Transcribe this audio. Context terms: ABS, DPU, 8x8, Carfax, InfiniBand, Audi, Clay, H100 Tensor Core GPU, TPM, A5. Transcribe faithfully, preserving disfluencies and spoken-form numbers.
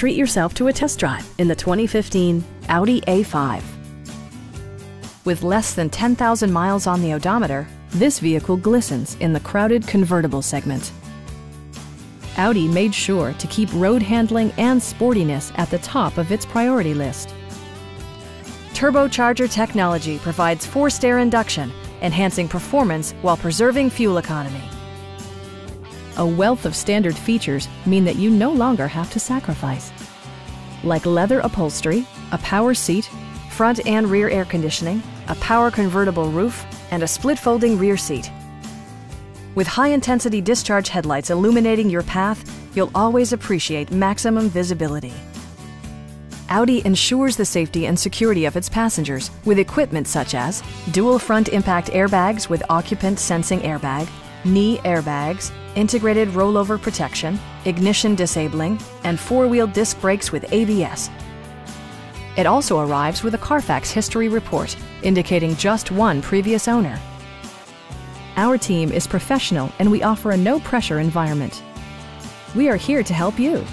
treat yourself to a test drive in the twenty fifteen Audi A five. With less than ten thousand miles on the odometer, this vehicle glistens in the crowded convertible segment. Audi made sure to keep road handling and sportiness at the top of its priority list. Turbocharger technology provides forced air induction, enhancing performance while preserving fuel economy. A wealth of standard features mean that you no longer have to sacrifice, like leather upholstery, a power seat, front and rear air conditioning, a power convertible roof, and a split folding rear seat. With high-intensity discharge headlights illuminating your path, you'll always appreciate maximum visibility. Audi ensures the safety and security of its passengers with equipment such as dual front impact airbags with occupant sensing airbag, knee airbags, integrated rollover protection, ignition disabling, and four-wheel disc brakes with A B S. It also arrives with a Carfax history report indicating just one previous owner. Our team is professional and we offer a no-pressure environment. We are here to help you.